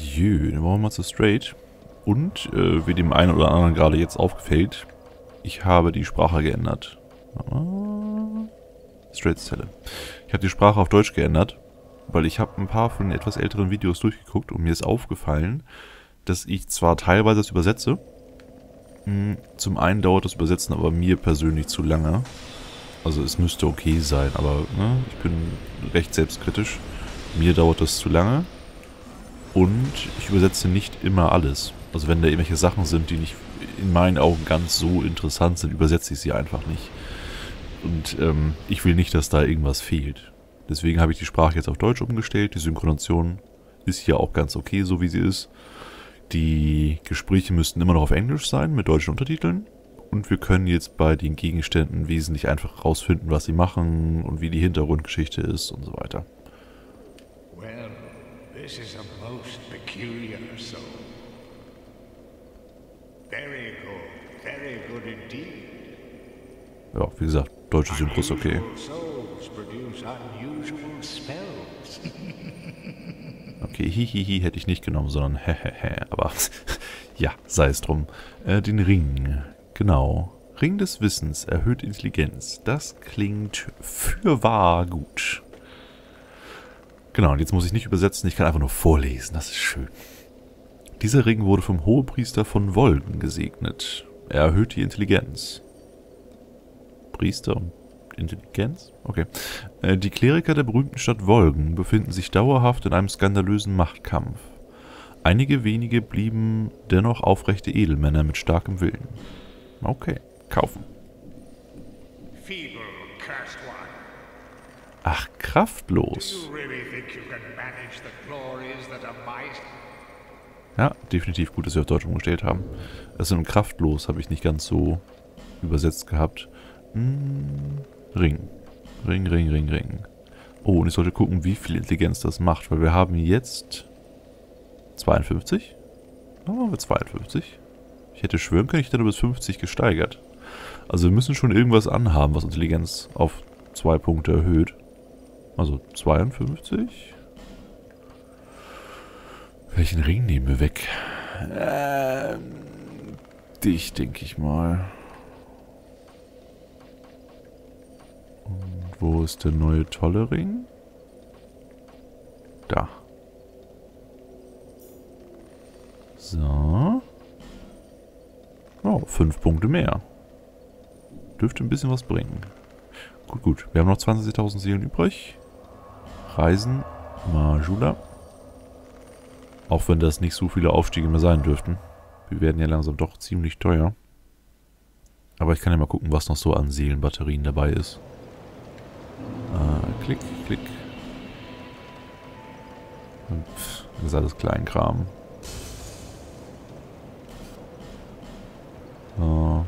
Jö, dann wollen wir mal zu Straid. Und, wie dem einen oder anderen gerade jetzt aufgefällt, ich habe die Sprache geändert. Straid-Zelle. Ich habe die Sprache auf Deutsch geändert, weil ich habe ein paar von etwas älteren Videos durchgeguckt und mir ist aufgefallen, dass ich zwar teilweise das übersetze, zum einen dauert das Übersetzen aber mir persönlich zu lange. Also es müsste okay sein, aber ne, ich bin recht selbstkritisch. Mir dauert das zu lange. Und ich übersetze nicht immer alles. Also wenn da irgendwelche Sachen sind, die nicht in meinen Augen ganz so interessant sind, übersetze ich sie einfach nicht. Und ich will nicht, dass da irgendwas fehlt. Deswegen habe ich die Sprache jetzt auf Deutsch umgestellt. Die Synchronisation ist hier auch ganz okay, so wie sie ist. Die Gespräche müssten immer noch auf Englisch sein, mit deutschen Untertiteln. Und wir können jetzt bei den Gegenständen wesentlich einfach rausfinden, was sie machen und wie die Hintergrundgeschichte ist und so weiter. Well, this is a most peculiar soul. Very good indeed. Ja, wie gesagt, deutsche Synchro ist okay. Okay, hihihi hätte ich nicht genommen, sondern hehehe, aber ja, sei es drum. Den Ring, genau. Ring des Wissens erhöht Intelligenz. Das klingt fürwahr gut. Genau, und jetzt muss ich nicht übersetzen, ich kann einfach nur vorlesen, das ist schön. Dieser Ring wurde vom Hohepriester von Vollgen gesegnet. Er erhöht die Intelligenz. Priester und Intelligenz? Okay. Die Kleriker der berühmten Stadt Vollgen befinden sich dauerhaft in einem skandalösen Machtkampf. Einige wenige blieben dennoch aufrechte Edelmänner mit starkem Willen. Okay, kaufen. Ach, kraftlos. Ja, definitiv gut, dass wir auf Deutsch umgestellt haben. Das sind kraftlos, habe ich nicht ganz so übersetzt gehabt. Ring. Ring. Oh, und ich sollte gucken, wie viel Intelligenz das macht, weil wir haben jetzt 52. Oh, mit 52. Ich hätte schwören können, ich hätte bis 50 gesteigert. Also wir müssen schon irgendwas anhaben, was Intelligenz auf 2 Punkte erhöht. Also 52. Welchen Ring nehmen wir weg? Dich, denke ich mal. Und wo ist der neue tolle Ring? Da. So. Oh, 5 Punkte mehr. Dürfte ein bisschen was bringen. Gut, gut. Wir haben noch 20.000 Seelen übrig. Reisen. Majula. Auch wenn das nicht so viele Aufstiege mehr sein dürften. Wir werden ja langsam doch ziemlich teuer. Aber ich kann ja mal gucken, was noch so an Seelenbatterien dabei ist. Klick. Pff, das ist alles Kleinkram. So.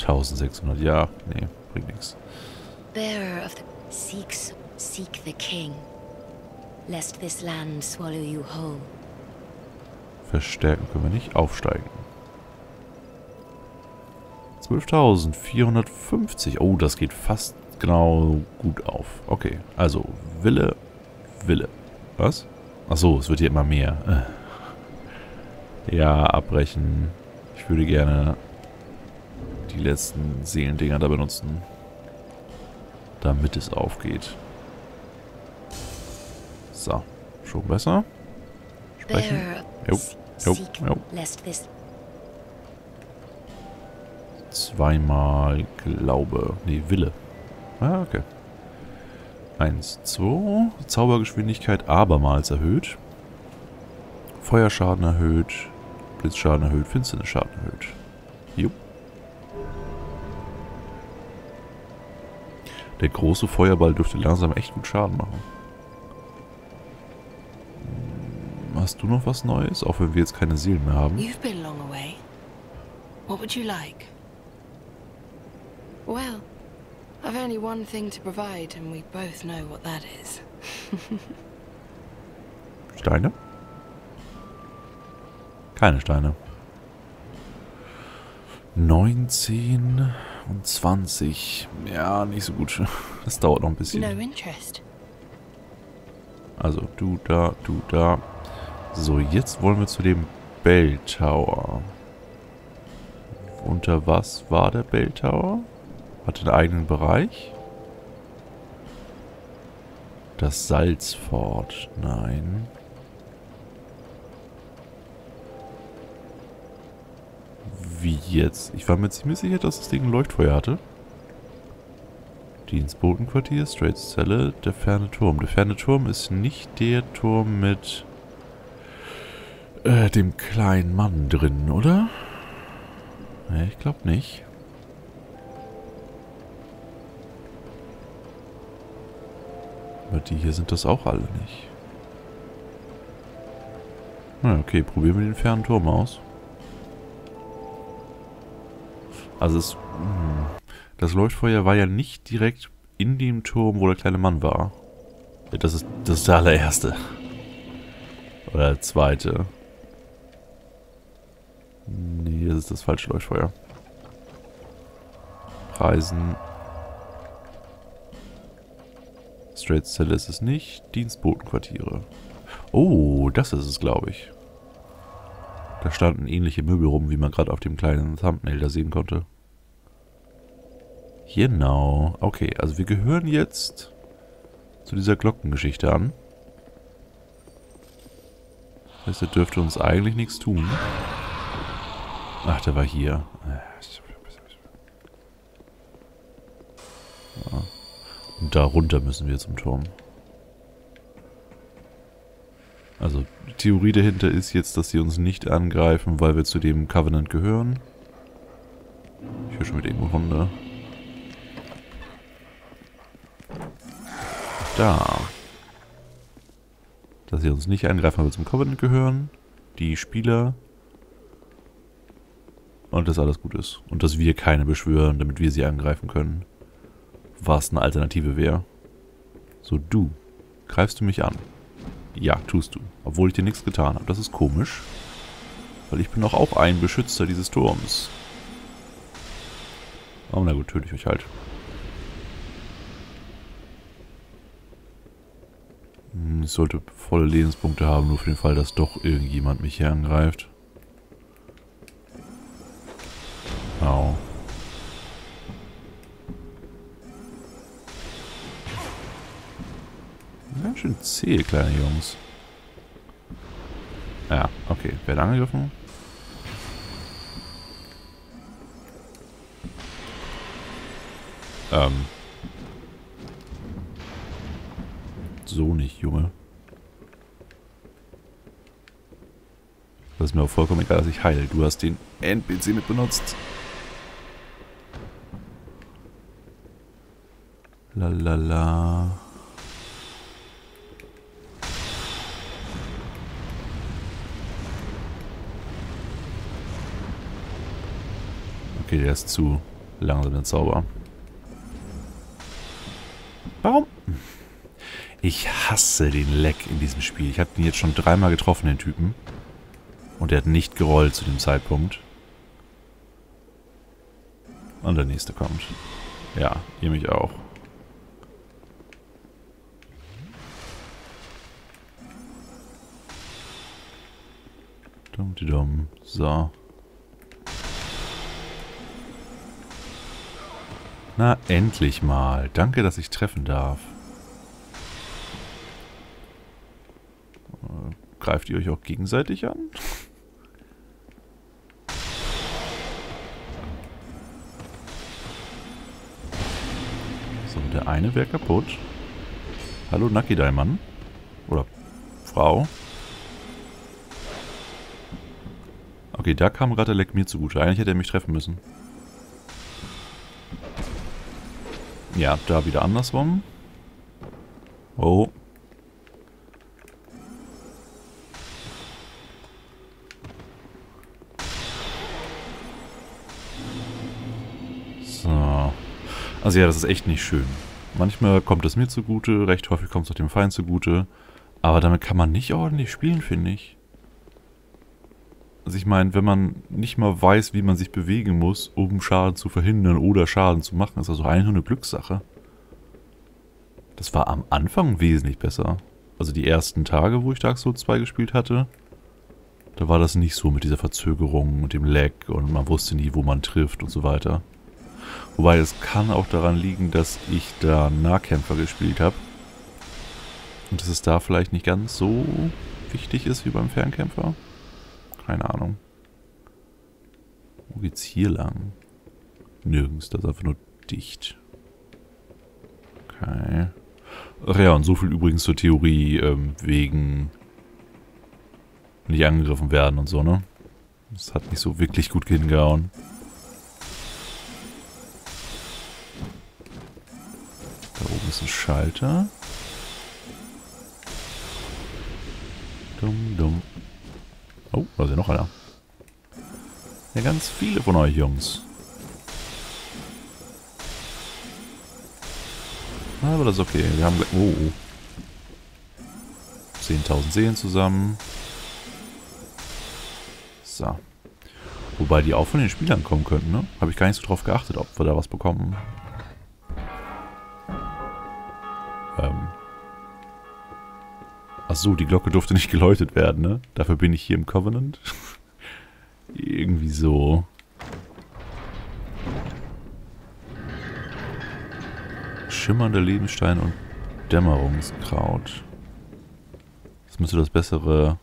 1600, ja. Nee, bringt nichts. Bearer of the seek the king, lest this land swallow you whole. Verstärken können wir nicht, aufsteigen. 12.450. Oh, das geht fast genau gut auf. Okay, also Wille. Was? Achso, es wird hier immer mehr. Ja, abbrechen. Ich würde gerne die letzten Seelendinger da benutzen, damit es aufgeht. So, schon besser. Sprechen. Jo. Zweimal Glaube. Nee, Wille. Ah, okay. 1, 2. Zaubergeschwindigkeit abermals erhöht. Feuerschaden erhöht. Blitzschaden erhöht. Finsternisschaden erhöht. Jupp. Der große Feuerball dürfte langsam echt gut Schaden machen. Hast du noch was Neues? Auch wenn wir jetzt keine Seelen mehr haben. You've been long away. What would you like? Well, I've only one thing to provide, and we both know what that is. Steine? Keine Steine. 19. 25. Ja, nicht so gut. Das dauert noch ein bisschen. Also, du da, du da. So, jetzt wollen wir zu dem Bell Tower. Unter was war der Bell Tower? Hatte einen eigenen Bereich? Das Salzfort. Nein. Wie jetzt? Ich war mir ziemlich sicher, dass das Ding ein Leuchtfeuer hatte. Dienstbotenquartier, Straid-Zelle, der ferne Turm. Der ferne Turm ist nicht der Turm mit dem kleinen Mann drin, oder? Ne, ich glaube nicht. Aber die hier sind das auch alle nicht. Na, okay, probieren wir den fernen Turm aus. Also es, das Leuchtfeuer war ja nicht direkt in dem Turm, wo der kleine Mann war. Das ist der allererste. Oder der zweite. Nee, das ist das falsche Leuchtfeuer. Reisen. Straid-Zelle ist es nicht. Dienstbotenquartiere. Oh, das ist es, glaube ich. Da standen ähnliche Möbel rum, wie man gerade auf dem kleinen Thumbnail da sehen konnte. Genau. Okay, also wir gehören jetzt zu dieser Glockengeschichte an. Das heißt, er dürfte uns eigentlich nichts tun. Ach, der war hier. Ja. Und da runter müssen wir zum Turm. Also, die Theorie dahinter ist jetzt, dass sie uns nicht angreifen, weil wir zu dem Covenant gehören. Ich höre schon mit irgendwo Hunde. Da. Dass sie uns nicht angreifen, weil wir zum Covenant gehören. Die Spieler. Und dass alles gut ist. Und dass wir keine beschwören, damit wir sie angreifen können. Was eine Alternative wäre. So, du. Greifst du mich an? Ja, tust du. Obwohl ich dir nichts getan habe. Das ist komisch. Weil ich bin doch auch ein Beschützer dieses Turms. Aber na gut, töte ich euch halt. Ich sollte volle Lebenspunkte haben, nur für den Fall, dass doch irgendjemand mich hier angreift. Au. Ganz schön zäh, kleine Jungs. Ja, okay. Wer hat angegriffen? So nicht, Junge. Das ist mir auch vollkommen egal, dass ich heile. Du hast den NPC mit benutzt. Lalala. Okay, der ist zu langsam, der Zauber. Warum? Ich hasse den Leck in diesem Spiel. Ich habe den jetzt schon dreimal getroffen, den Typen. Und er hat nicht gerollt zu dem Zeitpunkt. Und der nächste kommt. Ja, ihr mich auch. Dumm. So. Na, endlich mal. Danke, dass ich treffen darf. Greift ihr euch auch gegenseitig an? So, der eine wäre kaputt. Hallo, Naki, dein Mann. Oder Frau. Okay, da kam gerade der Leck mir zugute. Eigentlich hätte er mich treffen müssen. Ja, da wieder andersrum. Oh. So. Also ja, das ist echt nicht schön. Manchmal kommt es mir zugute, recht häufig kommt es auch dem Feind zugute. Aber damit kann man nicht ordentlich spielen, finde ich. Also ich meine, wenn man nicht mal weiß, wie man sich bewegen muss, um Schaden zu verhindern oder Schaden zu machen, ist das doch eigentlich nur eine Glückssache. Das war am Anfang wesentlich besser. Also die ersten Tage, wo ich Dark Souls 2 gespielt hatte, da war das nicht so mit dieser Verzögerung und dem Lag und man wusste nie, wo man trifft und so weiter. Wobei es kann auch daran liegen, dass ich da Nahkämpfer gespielt habe. Und dass es da vielleicht nicht ganz so wichtig ist wie beim Fernkämpfer. Keine Ahnung. Wo geht's hier lang? Nirgends, das ist einfach nur dicht. Okay. Ach ja, und so viel übrigens zur Theorie, wegen nicht angegriffen werden und so, ne? Das hat nicht so wirklich gut hingehauen. Da oben ist ein Schalter. Dumm, dumm. Oh, da ist ja noch einer. Ja, ganz viele von euch, Jungs. Aber das ist okay. Wir haben gleich... Oh, oh. 10.000 Seelen zusammen. So. Wobei die auch von den Spielern kommen könnten, ne? Habe ich gar nicht so drauf geachtet, ob wir da was bekommen. Achso, die Glocke durfte nicht geläutet werden, ne? Dafür bin ich hier im Covenant. Irgendwie so. Schimmernde Lebensteine und Dämmerungskraut. Das müsste das bessere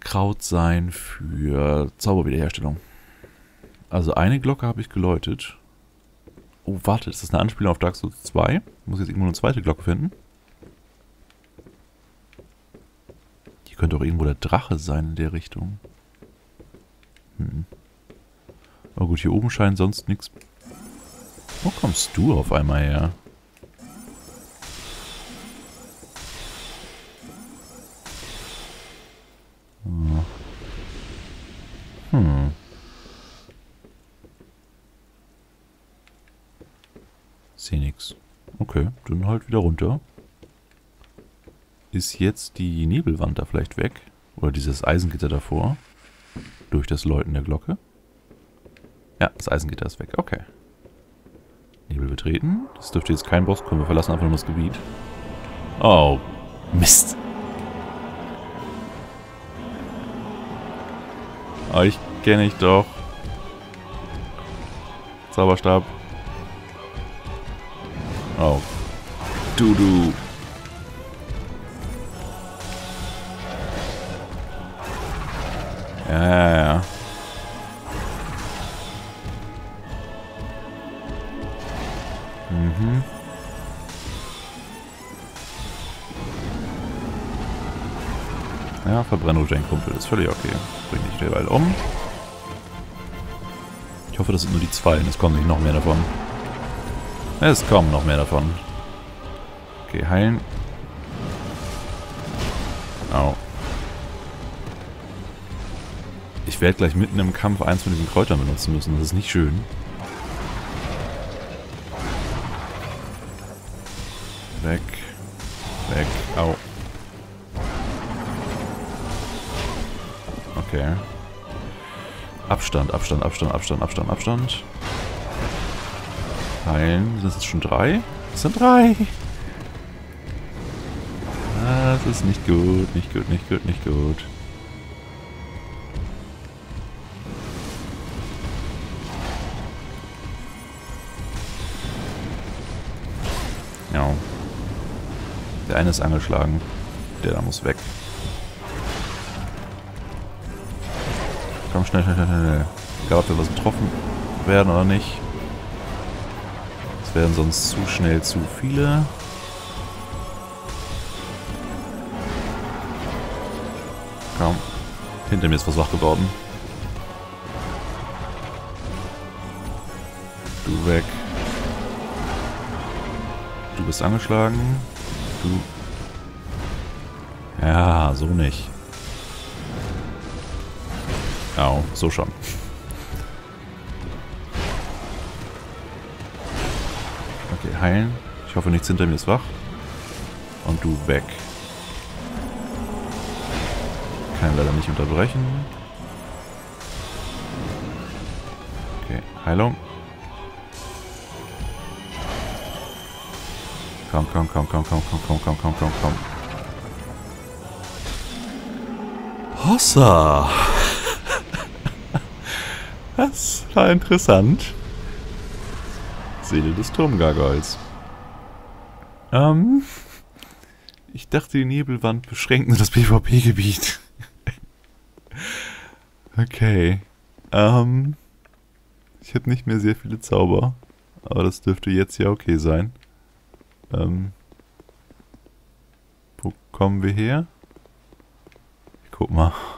Kraut sein für Zauberwiederherstellung. Also eine Glocke habe ich geläutet. Oh, warte, ist das eine Anspielung auf Dark Souls 2? Ich muss jetzt irgendwo eine zweite Glocke finden. Hier könnte auch irgendwo der Drache sein in der Richtung. Hm. Oh gut, hier oben scheint sonst nichts. Wo kommst du auf einmal her? Hm. Seh nix. Okay, dann halt wieder runter. Ist jetzt die Nebelwand da vielleicht weg? Oder dieses Eisengitter davor? Durch das Läuten der Glocke? Ja, das Eisengitter ist weg. Okay. Nebel betreten. Das dürfte jetzt kein Boss kommen. Wir verlassen einfach nur das Gebiet. Oh, Mist. Oh, ich kenne ich doch. Zauberstab. Oh. Du. Ja. Mhm. Ja, verbrenne du deinen Kumpel. Ist völlig okay. Bring dich derweil um. Ich hoffe, das sind nur die zwei und es kommen nicht noch mehr davon. Es kommen noch mehr davon. Okay, heilen. Au. Ich werde gleich mitten im Kampf eins von diesen Kräutern benutzen müssen. Das ist nicht schön. Weg. Weg. Au. Okay. Abstand, Abstand, Abstand, Abstand, Abstand, Abstand. Heilen. Das ist schon drei. Das sind drei. Das ist nicht gut, nicht gut, nicht gut, nicht gut. Ja. Der eine ist angeschlagen. Der da muss weg. Komm, schnell, schnell, schnell, schnell. Egal, ob wir was getroffen werden oder nicht. Es werden sonst zu schnell zu viele. Komm. Hinter mir ist was wach geworden. Du weg. Du bist angeschlagen. Du. Ja, so nicht. Au, so schon. Okay, heilen. Ich hoffe, nichts hinter mir ist wach. Und du weg. Ich kann leider nicht unterbrechen. Okay, Heilung. Komm, komm, komm, komm, komm, komm, komm, komm, komm, komm, komm. Hossa! Das war interessant. Seele des Turmgargoyles. Ich dachte, die Nebelwand beschränkt nur das PvP-Gebiet. Okay. Ich habe nicht mehr sehr viele Zauber. Aber das dürfte jetzt ja okay sein. Wo kommen wir her? Ich guck mal.